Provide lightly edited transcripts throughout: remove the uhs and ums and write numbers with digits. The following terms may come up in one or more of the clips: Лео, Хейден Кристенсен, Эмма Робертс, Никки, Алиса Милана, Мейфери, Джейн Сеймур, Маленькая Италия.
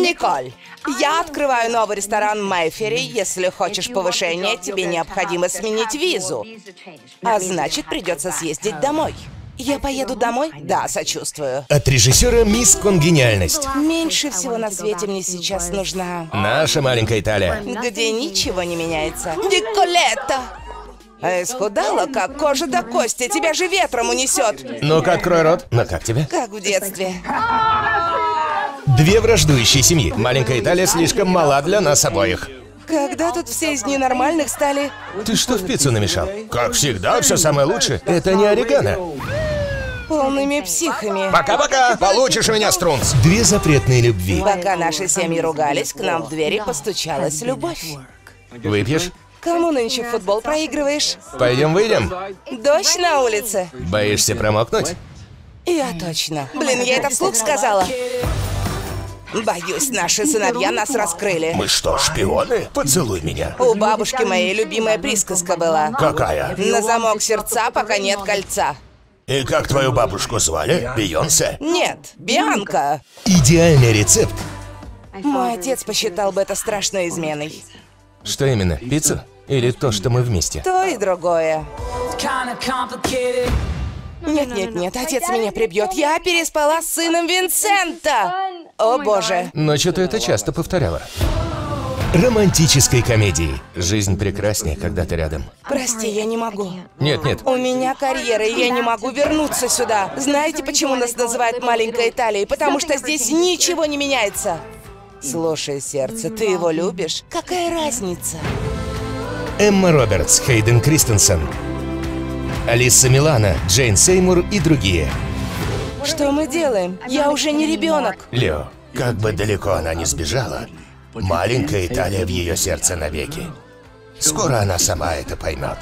Николь, я открываю новый ресторан Мейфери. Если хочешь повышения, тебе необходимо сменить визу. А значит, придется съездить домой. Я поеду домой? Да, сочувствую. От режиссера «Мисс Конгениальность». Меньше всего на свете мне сейчас нужна... наша маленькая Италия. Где ничего не меняется. Николетта! А исхудала, как кожа до кости. Тебя же ветром унесет. Ну-ка, открой рот. Ну как тебе? Как в детстве. Две враждующие семьи. Маленькая Италия слишком мала для нас обоих. Когда тут все из ненормальных стали... Ты что в пиццу намешал? Как всегда, все самое лучшее. Это не орегано. Полными психами. Пока-пока! Получишь у меня, Струнс! Две запретные любви. Пока наши семьи ругались, к нам в двери постучалась любовь. Выпьешь? Кому нынче в футбол проигрываешь? Пойдем выйдем. Дождь на улице. Боишься промокнуть? Я точно. Блин, я это вслух сказала. Боюсь, наши сыновья нас раскрыли. Мы что, шпионы? Поцелуй меня. У бабушки моей любимая присказка была. Какая? На замок сердца, пока нет кольца. И как твою бабушку звали? Бейонсе? Нет, Бианка. Идеальный рецепт. Мой отец посчитал бы это страшной изменой. Что именно, пиццу? Или то, что мы вместе? То и другое. Нет-нет-нет, отец меня прибьет. Я переспала с сыном Винсента. О боже. Но что-то это часто повторяла. Романтической комедии. Жизнь прекраснее, когда ты рядом. Прости, я не могу. Нет-нет. У меня карьера, и я не могу вернуться сюда. Знаете, почему нас называют «Маленькой Италией»? Потому что здесь ничего не меняется. Слушай, сердце, ты его любишь? Какая разница? Эмма Робертс, Хейден Кристенсен, Алиса Милана, Джейн Сеймур и другие. Что мы делаем? Я уже не ребенок. Лео, как бы далеко она ни сбежала, маленькая Италия в ее сердце навеки. Скоро она сама это поймет.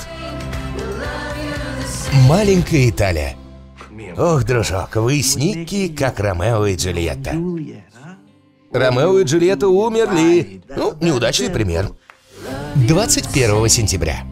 Маленькая Италия. Ох, дружок, вы с Никки как Ромео и Джульетта. Ромео и Джульетта умерли. Ну, неудачный пример. 21 сентября.